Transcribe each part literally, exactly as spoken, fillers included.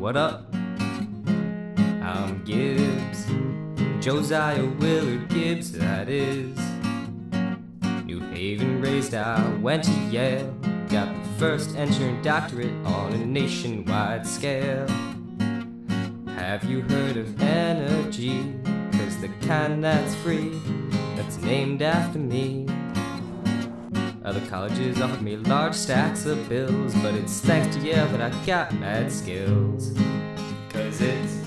What up? I'm Gibbs, Josiah Willard Gibbs, that is. New Haven raised, I went to Yale. Got the first engineering doctorate on a nationwide scale. Have you heard of energy? Cause the kind that's free, that's named after me. Other colleges offered me large stacks of bills, but it's thanks to Yale that I got mad skills. Cause it's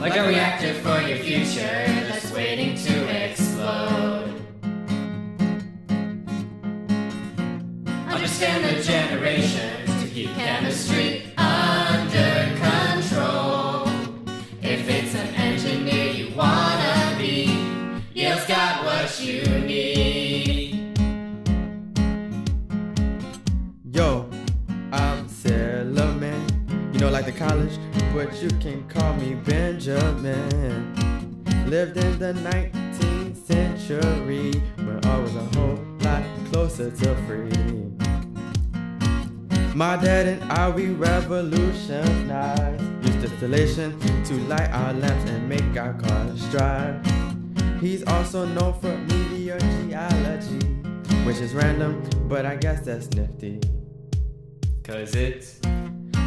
like a reactor for your future that's waiting to explode. Understand the generations to keep chemistry under control. If it's an engineer you wanna be, Yale's got what you need. Yo, I'm Silliman. You know, like the college, but you can call me Benjamin. Lived in the nineteenth century, when I was a whole lot closer to free. My dad and I, we revolutionized, used distillation to light our lamps and make our cars dry. He's also known for meteor geology, which is random, but I guess that's nifty. Cause it's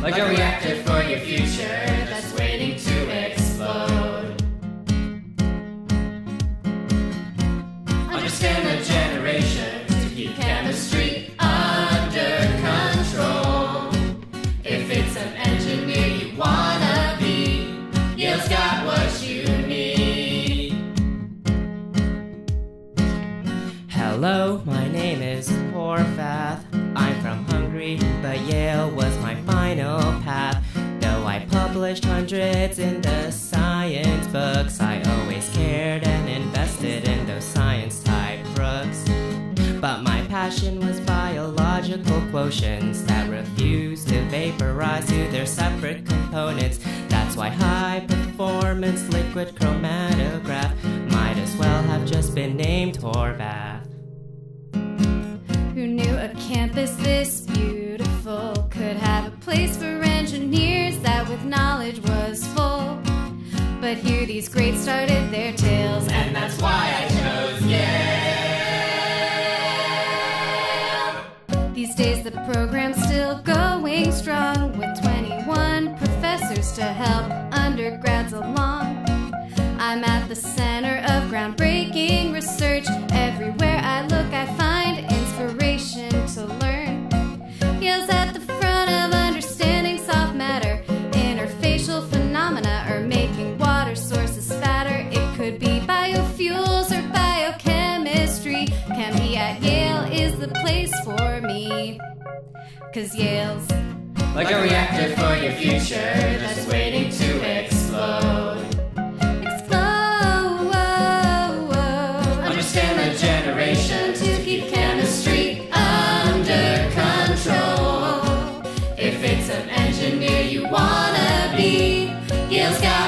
like a reactor for your future that's waiting to explode. Understand the generations to keep chemistry under control. If it's an engineer you wanna be, Yale's got what you need. Hello, my name is Horvath. I'm from Hungary, but Yale was my final path. Though I published hundreds in the science books, I always cared and invested in those science-type books. But my passion was biological quotients that refused to vaporize to their separate components. That's why High Performance Liquid Chromatograph might as well have just been named Horvath. Who knew a campus this beautiful could have a place for engineers that with knowledge was full? But here these greats started their tales, and that's why I chose Yale. These days the program's still going strong, with twenty-one professors to help undergrads along. I'm at the center of groundbreaking research. Everywhere I look I find inspiration to learn. Yale's at the front of understanding soft matter. Interfacial phenomena are making water sources fatter. It could be biofuels or biochemistry. Can be at Yale is the place for me. Cause Yale's like a reactor for your future that's waiting to explode. To keep chemistry under control. If it's an engineer you wanna be, Yale's got